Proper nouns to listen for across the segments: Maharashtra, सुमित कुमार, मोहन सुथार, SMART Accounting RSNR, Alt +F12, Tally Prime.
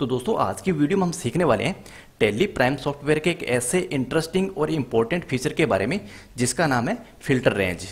तो दोस्तों आज की वीडियो में हम सीखने वाले हैं टैली प्राइम सॉफ्टवेयर के एक ऐसे इंटरेस्टिंग और इम्पोर्टेंट फीचर के बारे में जिसका नाम है फिल्टर रेंज।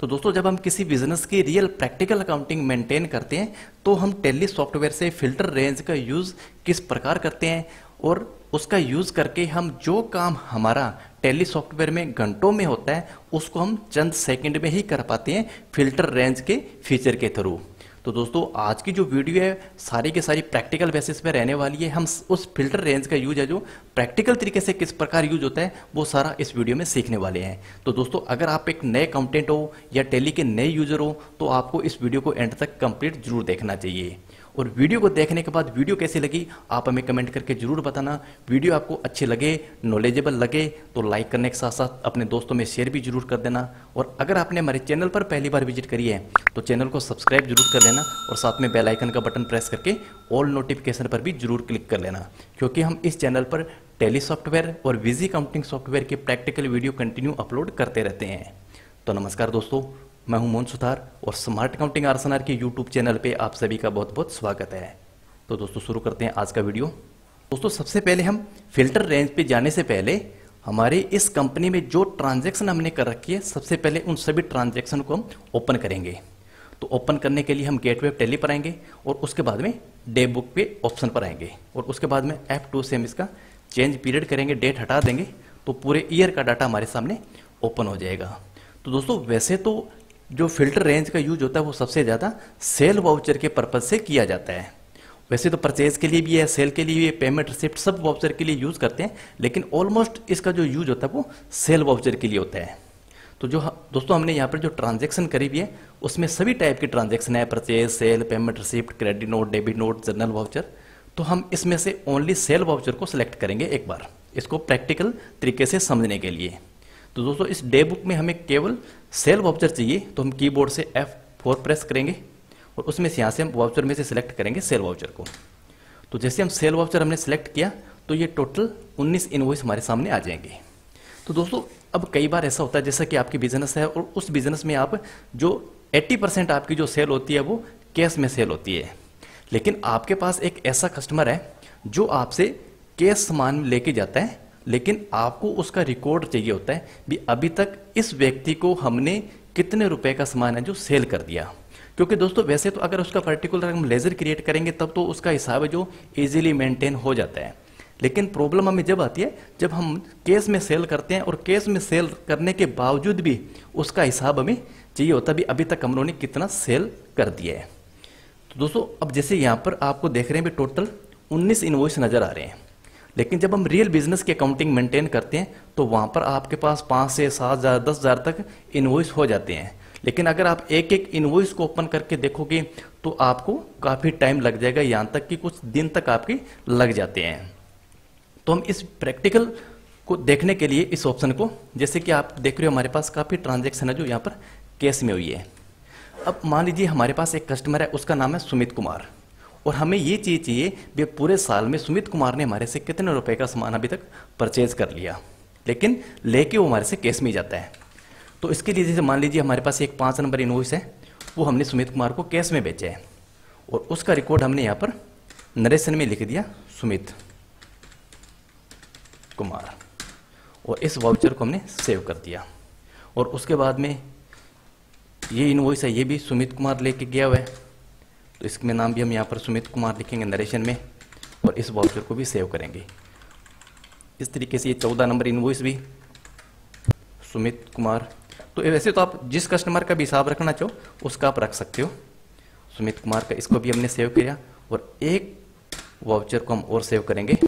तो दोस्तों जब हम किसी बिजनेस की रियल प्रैक्टिकल अकाउंटिंग मेंटेन करते हैं तो हम टैली सॉफ्टवेयर से फिल्टर रेंज का यूज़ किस प्रकार करते हैं और उसका यूज़ करके हम जो काम हमारा टैली सॉफ्टवेयर में घंटों में होता है उसको हम चंद सेकंड में ही कर पाते हैं फिल्टर रेंज के फीचर के थ्रू। तो दोस्तों आज की जो वीडियो है सारी की सारी प्रैक्टिकल बेसिस पे रहने वाली है। हम उस फिल्टर रेंज का यूज है जो प्रैक्टिकल तरीके से किस प्रकार यूज होता है वो सारा इस वीडियो में सीखने वाले हैं। तो दोस्तों अगर आप एक नए अकाउंटेंट हो या टैली के नए यूजर हो तो आपको इस वीडियो को एंड तक कंप्लीट जरूर देखना चाहिए। और वीडियो को देखने के बाद वीडियो कैसी लगी आप हमें कमेंट करके जरूर बताना। वीडियो आपको अच्छी लगे, नॉलेजेबल लगे तो लाइक करने के साथ साथ अपने दोस्तों में शेयर भी जरूर कर देना। और अगर आपने हमारे चैनल पर पहली बार विजिट करी है तो चैनल को सब्सक्राइब जरूर कर लेना और साथ में बेल आइकन का बटन प्रेस करके ऑल नोटिफिकेशन पर भी जरूर क्लिक कर लेना, क्योंकि हम इस चैनल पर टैली सॉफ्टवेयर और विजी अकाउंटिंग सॉफ्टवेयर के प्रैक्टिकल वीडियो कंटिन्यू अपलोड करते रहते हैं। तो नमस्कार दोस्तों, मैं हूं मोहन सुथार और स्मार्ट अकाउंटिंग आरएनआर के यूट्यूब चैनल पे आप सभी का बहुत बहुत स्वागत है। तो दोस्तों शुरू करते हैं आज का वीडियो। दोस्तों सबसे पहले हम फिल्टर रेंज पे जाने से पहले हमारे इस कंपनी में जो ट्रांजैक्शन हमने कर रखी है सबसे पहले उन सभी ट्रांजैक्शन को हम ओपन करेंगे। तो ओपन करने के लिए हम गेटवे टैली पर आएंगे और उसके बाद में डे बुक पे ऑप्शन पर आएंगे और उसके बाद में F2 से हम इसका चेंज पीरियड करेंगे, डेट हटा देंगे तो पूरे ईयर का डाटा हमारे सामने ओपन हो जाएगा। तो दोस्तों वैसे तो जो फिल्टर रेंज का यूज होता है वो सबसे ज़्यादा सेल वाउचर के पर्पज़ से किया जाता है। वैसे तो परचेज के लिए भी है, सेल के लिए भी है, पेमेंट रिसिप्ट सब वाउचर के लिए यूज़ करते हैं, लेकिन ऑलमोस्ट इसका जो यूज होता है वो सेल वाउचर के लिए होता है। तो जो दोस्तों हमने यहाँ पर जो ट्रांजेक्शन करी हुई है उसमें सभी टाइप की ट्रांजेक्शन है, purchase, sale, payment receipt, credit note, debit note, journal voucher. तो हम इसमें से ओनली सेल वाउचर को सिलेक्ट करेंगे एक बार इसको प्रैक्टिकल तरीके से समझने के लिए। तो दोस्तों इस डे बुक में हमें केवल सेल वाउचर चाहिए तो हम कीबोर्ड से F4 प्रेस करेंगे और उसमें से यहाँ से हम वाउचर में से सिलेक्ट करेंगे सेल वाउचर को। तो जैसे हम सेल वाउचर हमने सिलेक्ट किया तो ये टोटल 19 इनवॉइस हमारे सामने आ जाएंगे। तो दोस्तों अब कई बार ऐसा होता है जैसा कि आपकी बिजनेस है और उस बिजनेस में आप जो 80% आपकी जो सेल होती है वो कैश में सेल होती है, लेकिन आपके पास एक ऐसा कस्टमर है जो आपसे कैश सामान लेके जाता है लेकिन आपको उसका रिकॉर्ड चाहिए होता है भी अभी तक इस व्यक्ति को हमने कितने रुपए का सामान है जो सेल कर दिया। क्योंकि दोस्तों वैसे तो अगर उसका पर्टिकुलर हम लेजर क्रिएट करेंगे तब तो उसका हिसाब है जो इजीली मेंटेन हो जाता है, लेकिन प्रॉब्लम हमें जब आती है जब हम केस में सेल करते हैं और केस में सेल करने के बावजूद भी उसका हिसाब हमें चाहिए होता है भी अभी तक हम लोगों ने कितना सेल कर दिया है। तो दोस्तों अब जैसे यहाँ पर आपको देख रहे हैं भी टोटल 19 इनवॉइस नज़र आ रहे हैं, लेकिन जब हम रियल बिजनेस की अकाउंटिंग मेंटेन करते हैं तो वहाँ पर आपके पास 5 से 7 हज़ार 10 हज़ार तक इनवॉइस हो जाते हैं, लेकिन अगर आप एक एक इनवॉइस को ओपन करके देखोगे तो आपको काफ़ी टाइम लग जाएगा, यहाँ तक कि कुछ दिन तक आपके लग जाते हैं। तो हम इस प्रैक्टिकल को देखने के लिए इस ऑप्शन को, जैसे कि आप देख रहे हो हमारे पास काफ़ी ट्रांजेक्शन है जो यहाँ पर कैश में हुई है। अब मान लीजिए हमारे पास एक कस्टमर है उसका नाम है सुमित कुमार और हमें ये चीज़ चाहिए भी पूरे साल में सुमित कुमार ने हमारे से कितने रुपए का सामान अभी तक परचेज कर लिया, लेकिन लेके वो हमारे से कैश में ही जाता है। तो इसके लिए जैसे मान लीजिए हमारे पास एक 5 नंबर इनवॉइस है वो हमने सुमित कुमार को कैश में बेचा है और उसका रिकॉर्ड हमने यहाँ पर नरेशन में लिख दिया सुमित कुमार और इस वाउचर को हमने सेव कर दिया। और उसके बाद में ये इनवॉइस है ये भी सुमित कुमार लेके गया हुआ है तो इसमें नाम भी हम यहाँ पर सुमित कुमार लिखेंगे नरेशन में और इस वाउचर को भी सेव करेंगे। इस तरीके से ये 14 नंबर इनवॉइस भी सुमित कुमार। तो वैसे तो आप जिस कस्टमर का भी हिसाब रखना चाहो उसका आप रख सकते हो। सुमित कुमार का इसको भी हमने सेव किया और एक वाउचर को हम और सेव करेंगे,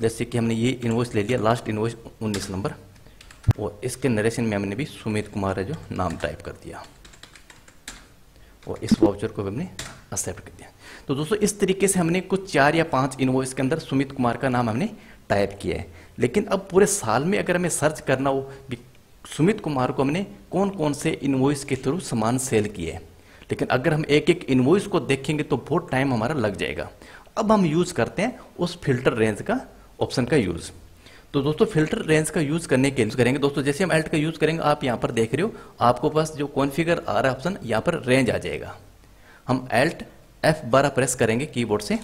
जैसे कि हमने ये इनवॉइस ले लिया लास्ट इनवॉइस 19 नंबर और इसके नरेशन में हमने भी सुमित कुमार है जो नाम टाइप कर दिया और इस वाउचर को भी हमने एक्सेप्ट कर दिया। तो दोस्तों इस तरीके से हमने कुछ 4 या 5 इनवॉइस के अंदर सुमित कुमार का नाम हमने टाइप किया है, लेकिन अब पूरे साल में अगर हमें सर्च करना हो कि सुमित कुमार को हमने कौन कौन से इनवॉइस के थ्रू सामान सेल किए है, लेकिन अगर हम एक एक इनवॉइस को देखेंगे तो बहुत टाइम हमारा लग जाएगा। अब हम यूज़ करते हैं उस फिल्टर रेंज का ऑप्शन का यूज़। तो दोस्तों फिल्टर रेंज का यूज़ करने के लिए करेंगे दोस्तों जैसे हम एल्ट का यूज़ करेंगे आप यहाँ पर देख रहे हो आपको पास जो कॉन्फ़िगर आ रहा है ऑप्शन यहाँ पर रेंज आ जाएगा। हम एल्ट F12 प्रेस करेंगे कीबोर्ड से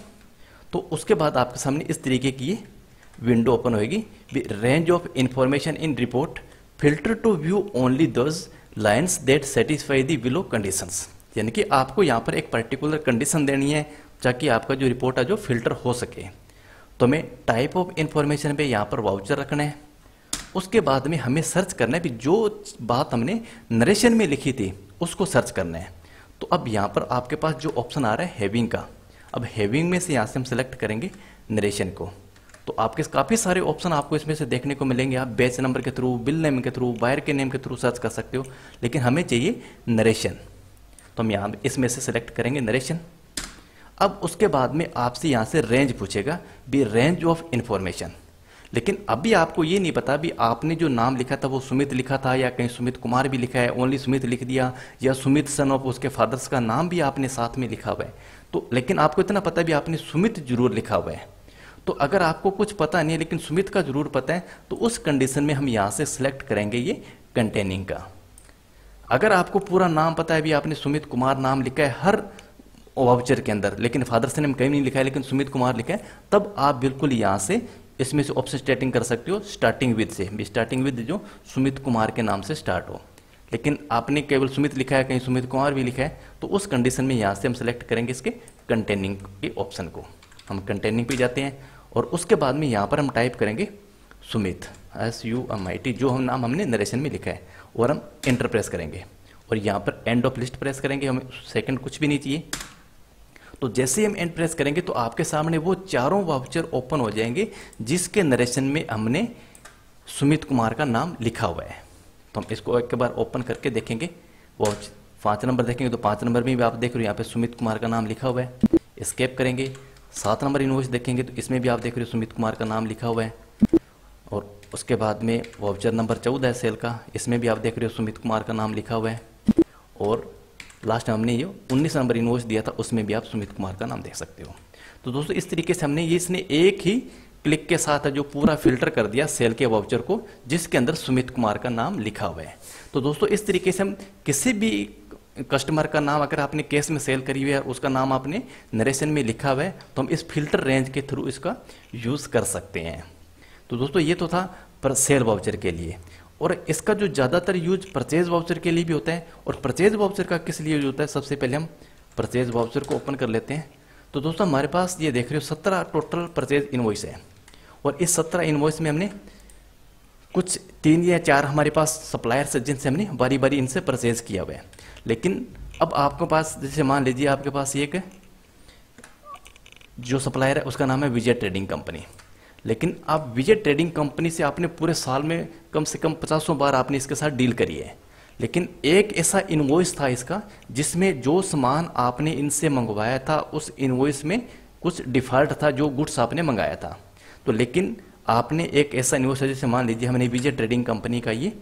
तो उसके बाद आपके सामने इस तरीके की ये विंडो ओपन होगी, range of information in report filter to view only those lines that satisfy the below conditions. यानी कि आपको यहाँ पर एक पर्टिकुलर कंडीशन देनी है ताकि आपका जो रिपोर्ट है जो फिल्टर हो सके। तो हमें टाइप ऑफ इंफॉर्मेशन पे यहाँ पर वाउचर रखना है। उसके बाद में हमें सर्च करना है कि जो बात हमने नरेशन में लिखी थी उसको सर्च करना है। तो अब यहाँ पर आपके पास जो ऑप्शन आ रहा है हैविंग का, अब हैविंग में से यहाँ से हम सेलेक्ट करेंगे नरेशन को। तो आपके काफ़ी सारे ऑप्शन आपको इसमें से देखने को मिलेंगे। आप बैच नंबर के थ्रू, बिल नेम के थ्रू, बायर के नेम के थ्रू सर्च कर सकते हो, लेकिन हमें चाहिए नरेशन। तो हम यहाँ इसमें से सेलेक्ट करेंगे नरेशन। अब उसके बाद में आपसे यहाँ से रेंज पूछेगा भी रेंज ऑफ इन्फॉर्मेशन, लेकिन अभी आपको ये नहीं पता भी आपने जो नाम लिखा था वो सुमित लिखा था या कहीं सुमित कुमार भी लिखा है, ओनली सुमित लिख दिया, या सुमित सन ऑफ उसके फादर्स का नाम भी आपने साथ में लिखा हुआ है। तो लेकिन आपको इतना पता भी आपने सुमित जरूर लिखा हुआ है। तो अगर आपको कुछ पता नहीं है लेकिन सुमित का जरूर पता है तो उस कंडीशन में हम यहाँ से सिलेक्ट करेंगे ये कंटेनिंग का। अगर आपको पूरा नाम पता है भी आपने सुमित कुमार नाम लिखा है हर वाउचर के अंदर, लेकिन फादर्स नेम कहीं नहीं लिखा है लेकिन सुमित कुमार लिखा है, तब आप बिल्कुल यहाँ से इसमें से ऑप्शन स्टार्टिंग कर सकते हो स्टार्टिंग विद से, स्टार्टिंग विद जो सुमित कुमार के नाम से स्टार्ट हो। लेकिन आपने केवल सुमित लिखा है, कहीं सुमित कुमार भी लिखा है, तो उस कंडीशन में यहाँ से हम सेलेक्ट करेंगे इसके कंटेनिंग के ऑप्शन को। हम कंटेनिंग पे जाते हैं और उसके बाद में यहाँ पर हम टाइप करेंगे सुमित SUMIT जो हम नाम हमने नरेशन में लिखा है, और हम एंटर प्रेस करेंगे और यहाँ पर एंड ऑफ लिस्ट प्रेस करेंगे। हमें सेकंड कुछ भी नहीं चाहिए। तो जैसे हम एंड प्रेस करेंगे तो आपके सामने वो चारों वाउचर ओपन हो जाएंगे जिसके नरेशन में हमने सुमित कुमार का नाम लिखा हुआ है। तो हम इसको एक बार ओपन करके देखेंगे। वाउचर 5 नंबर देखेंगे तो 5 नंबर में भी आप देख रहे हो यहाँ पे सुमित कुमार का नाम लिखा हुआ है। एस्केप करेंगे। 7 नंबर इनवॉइस देखेंगे तो इसमें भी आप देख रहे हो सुमित कुमार का नाम लिखा हुआ है। और उसके बाद में वाउचर नंबर 14 है सेल का, इसमें भी आप देख रहे हो सुमित कुमार का नाम लिखा हुआ है। और लास्ट हमने ये 19 नंबर इनवॉइस दिया था, उसमें भी आप सुमित कुमार का नाम देख सकते हो। तो दोस्तों इस तरीके से हमने ये इसने एक ही क्लिक के साथ जो पूरा फिल्टर कर दिया सेल के वाउचर को जिसके अंदर सुमित कुमार का नाम लिखा हुआ है। तो दोस्तों इस तरीके से हम किसी भी कस्टमर का नाम अगर आपने केस में सेल करी हुई है और उसका नाम आपने नरेशन में लिखा हुआ है तो हम इस फिल्टर रेंज के थ्रू इसका यूज़ कर सकते हैं। तो दोस्तों ये तो था पर सेल वाउचर के लिए, और इसका जो ज़्यादातर यूज परचेज वाउचर के लिए भी होता है। और परचेज वाउचर का किस लिए यूज होता है, सबसे पहले हम परचेज वाउचर को ओपन कर लेते हैं। तो दोस्तों हमारे पास ये देख रहे हो 17 टोटल परचेज इनवॉइस है, और इस 17 इनवॉइस में हमने कुछ 3 या 4 हमारे पास सप्लायर से जिनसे हमने बारी बारी इनसे परचेज किया हुआ है। लेकिन अब आपके पास जैसे मान लीजिए आपके पास एक जो सप्लायर है उसका नाम है विजय ट्रेडिंग कंपनी, लेकिन आप विजय ट्रेडिंग कंपनी से आपने पूरे साल में कम से कम 500 बार आपने इसके साथ डील करी है। लेकिन एक ऐसा इनवॉइस था इसका जिसमें जो सामान आपने इनसे मंगवाया था उस इनवॉइस में कुछ डिफॉल्ट था जो गुड्स आपने मंगाया था। तो लेकिन आपने एक ऐसा इनवॉइस है जैसे मान लीजिए हमने विजय ट्रेडिंग कंपनी का ये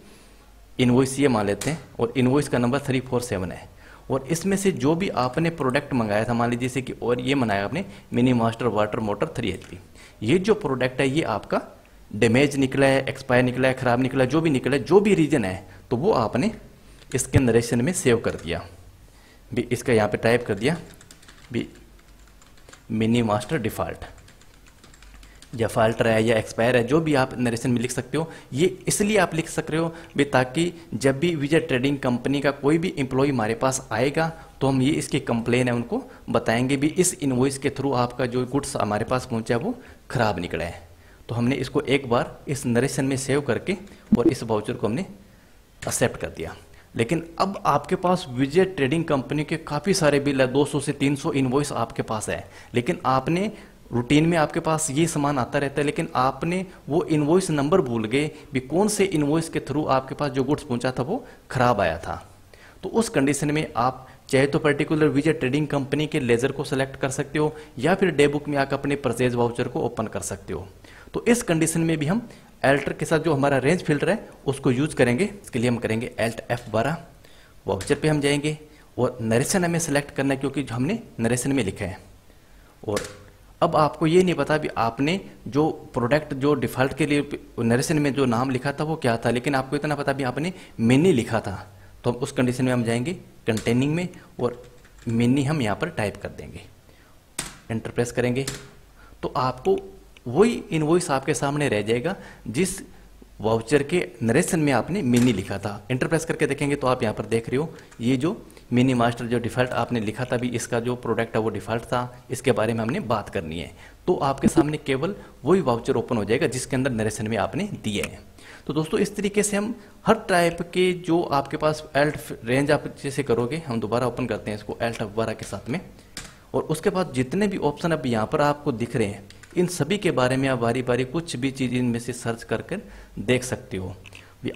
इनवॉइस ये मान लेते हैं, और इनवॉइस का नंबर 347 है, और इसमें से जो भी आपने प्रोडक्ट मंगाया था मान लीजिए जैसे कि और ये मंगाया आपने mini master water motor 3 HP, ये जो प्रोडक्ट है ये आपका डैमेज निकला है, एक्सपायर निकला है, ख़राब निकला है, जो भी निकला है, जो भी रीजन है, तो वो आपने इसके नरेशन में सेव कर दिया भी। इसका यहाँ पे टाइप कर दिया भी मिनी मास्टर डिफ़ॉल्ट या फाल्टर है या एक्सपायर है, जो भी आप नरेशन में लिख सकते हो। ये इसलिए आप लिख सक रहे हो भी ताकि जब भी विजय ट्रेडिंग कंपनी का कोई भी एम्प्लॉय हमारे पास आएगा तो हम ये इसकी कंप्लेन है उनको बताएंगे भी इस इनवॉइस के थ्रू आपका जो गुड्स हमारे पास पहुंचा वो ख़राब निकला है। तो हमने इसको एक बार इस नरेशन में सेव करके और इस वाउचर को हमने एक्सेप्ट कर दिया। लेकिन अब आपके पास विजय ट्रेडिंग कंपनी के काफ़ी सारे बिल है, 200 से 300 इनवॉइस आपके पास है, लेकिन आपने रूटीन में आपके पास ये सामान आता रहता है, लेकिन आपने वो इनवॉइस नंबर भूल गए भी कौन से इनवॉइस के थ्रू आपके पास जो गुड्स पहुंचा था वो ख़राब आया था। तो उस कंडीशन में आप चाहे तो पर्टिकुलर विजय ट्रेडिंग कंपनी के लेजर को सेलेक्ट कर सकते हो या फिर डे बुक में आकर अपने परचेज वाउचर को ओपन कर सकते हो। तो इस कंडीशन में भी हम एल्टर के साथ जो हमारा रेंज फिल्टर है उसको यूज़ करेंगे। इसके लिए हम करेंगे Alt+F12, वाउचर पर हम जाएंगे और नरेशन हमें सेलेक्ट करना है क्योंकि जो हमने नरेशन में लिखा है। और अब आपको ये नहीं पता भी आपने जो प्रोडक्ट जो डिफ़ॉल्ट के लिए नरेशन में जो नाम लिखा था वो क्या था, लेकिन आपको इतना पता भी आपने मिनी लिखा था। तो उस कंडीशन में हम जाएंगे कंटेनिंग में और मिनी हम यहाँ पर टाइप कर देंगे, एंटर प्रेस करेंगे। तो आपको वही इनवॉइस आपके सामने रह जाएगा जिस वाउचर के नरेशन में आपने मिनी लिखा था। एंटर प्रेस करके देखेंगे तो आप यहाँ पर देख रहे हो ये जो मिनी मास्टर जो डिफ़ॉल्ट आपने लिखा था, भी इसका जो प्रोडक्ट है वो डिफ़ॉल्ट था, इसके बारे में हमने बात करनी है। तो आपके सामने केवल वही वाउचर ओपन हो जाएगा जिसके अंदर नरेशन में आपने दिए हैं। तो दोस्तों इस तरीके से हम हर टाइप के जो आपके पास अल्ट रेंज आप जैसे करोगे, हम दोबारा ओपन करते हैं इसको अल्ट F12 के साथ में, और उसके बाद जितने भी ऑप्शन अब यहाँ पर आपको दिख रहे हैं इन सभी के बारे में आप बारी बारी कुछ भी चीज़ इनमें से सर्च कर कर देख सकते हो।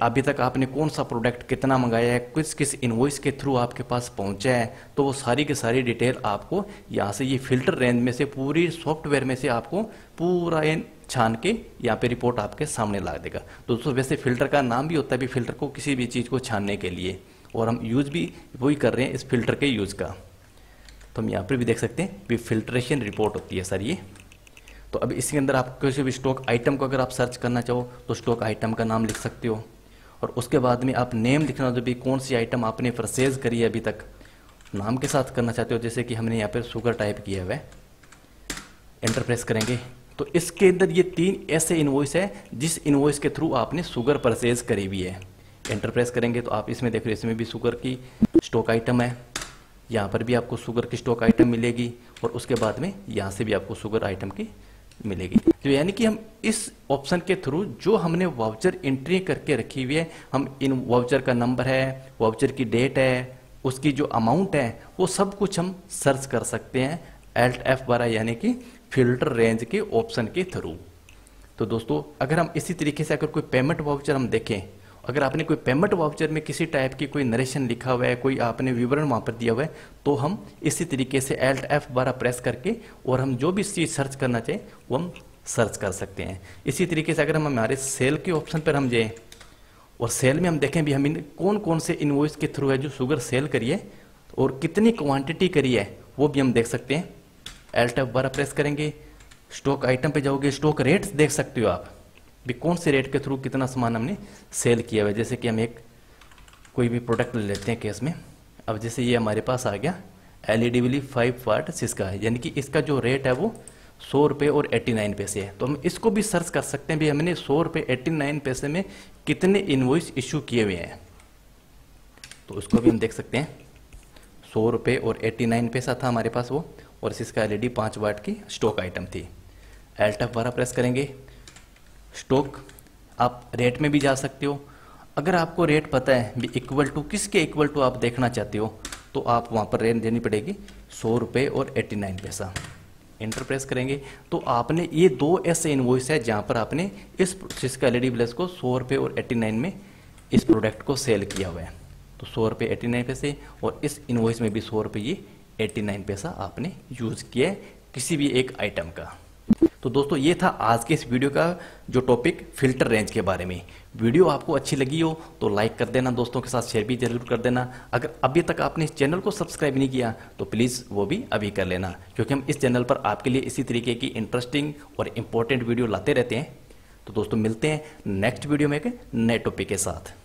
अभी तक आपने कौन सा प्रोडक्ट कितना मंगाया है, किस किस इनवॉइस के थ्रू आपके पास पहुंचा है, तो वो सारी की सारी डिटेल आपको यहाँ से ये फिल्टर रेंज में से पूरी सॉफ्टवेयर में से आपको पूरा छान के यहाँ पे रिपोर्ट आपके सामने ला देगा। दोस्तों वैसे फिल्टर का नाम भी होता है भी फिल्टर को किसी भी चीज़ को छानने के लिए, और हम यूज़ भी वही कर रहे हैं इस फिल्टर के यूज़ का। तो हम यहाँ पर भी देख सकते हैं भी फिल्ट्रेशन रिपोर्ट होती है सर ये। तो अब इसके अंदर आप किसी भी स्टॉक आइटम को अगर आप सर्च करना चाहो तो स्टॉक आइटम का नाम लिख सकते हो, और उसके बाद में आप नेम लिखना जो भी कौन सी आइटम आपने परचेज करी है अभी तक नाम के साथ करना चाहते हो, जैसे कि हमने यहाँ पर शुगर टाइप किया हुआ है। एंटर प्रेस करेंगे तो इसके अंदर ये 3 ऐसे इनवॉइस है जिस इनवॉइस के थ्रू आपने शुगर परचेज करी हुई है। एंटर प्रेस करेंगे तो आप इसमें देख रहे हो इसमें भी शुगर की स्टॉक आइटम है, यहाँ पर भी आपको शुगर की स्टॉक आइटम मिलेगी, और उसके बाद में यहाँ से भी आपको शुगर आइटम की मिलेगी। तो यानी कि हम इस ऑप्शन के थ्रू जो हमने वाउचर एंट्री करके रखी हुई है, हम इन वाउचर का नंबर है, वाउचर की डेट है, उसकी जो अमाउंट है, वो सब कुछ हम सर्च कर सकते हैं अल्ट F12 यानी कि फिल्टर रेंज के ऑप्शन के थ्रू। तो दोस्तों अगर हम इसी तरीके से अगर कोई पेमेंट वाउचर हम देखें, अगर आपने कोई पेमेंट वाउचर में किसी टाइप की कोई नरेशन लिखा हुआ है, कोई आपने विवरण वहाँ पर दिया हुआ है, तो हम इसी तरीके से अल्ट F12 प्रेस करके और हम जो भी चीज़ सर्च करना चाहें वो हम सर्च कर सकते हैं। इसी तरीके से अगर हम हमारे सेल के ऑप्शन पर हम जाएँ और सेल में हम देखें भी हम इन कौन कौन से इनवॉइस के थ्रू है जो शुगर सेल करी है और कितनी क्वान्टिटी करी है वो भी हम देख सकते हैं। अल्ट F12 प्रेस करेंगे, स्टॉक आइटम पर जाओगे, स्टॉक रेट्स देख सकते हो आप भी कौन से रेट के थ्रू कितना सामान हमने सेल किया हुआ है। जैसे कि हम एक कोई भी प्रोडक्ट ले लेते हैं केस में, अब जैसे ये हमारे पास आ गया LED वाली 5 वाट इसका है, यानी कि इसका जो रेट है वो 100 रुपये और 89 पैसे है। तो हम इसको भी सर्च कर सकते हैं भी हमने 100 रुपये 89 पैसे में कितने इनवॉइस इशू किए हुए हैं, तो उसको भी हम देख सकते हैं। 100 रुपये और 89 पैसा था हमारे पास वो, और इसका LED 5 वाट की स्टॉक आइटम थी। अल्ट F12 प्रेस करेंगे, स्टॉक आप रेट में भी जा सकते हो, अगर आपको रेट पता है भी इक्वल टू किसके इक्वल टू आप देखना चाहते हो तो आप वहाँ पर रेट देनी पड़ेगी 100 रुपये और 89 पैसा। एंटर प्रेस करेंगे तो आपने ये 2 ऐसे इनवॉइस है जहाँ पर आपने इस जिसका LED ब्लेस को 100 रुपये और 89 में इस प्रोडक्ट को सेल किया हुआ है, तो 100 रुपये 89 पैसे, और इस इनवॉइस में भी 100 रुपये 89 पैसा आपने यूज़ किया है किसी भी एक आइटम का। तो दोस्तों ये था आज के इस वीडियो का जो टॉपिक फिल्टर रेंज के बारे में। वीडियो आपको अच्छी लगी हो तो लाइक कर देना, दोस्तों के साथ शेयर भी जरूर कर देना। अगर अभी तक आपने इस चैनल को सब्सक्राइब नहीं किया तो प्लीज़ वो भी अभी कर लेना, क्योंकि हम इस चैनल पर आपके लिए इसी तरीके की इंटरेस्टिंग और इम्पोर्टेंट वीडियो लाते रहते हैं। तो दोस्तों मिलते हैं नेक्स्ट वीडियो में एक नए टॉपिक के साथ।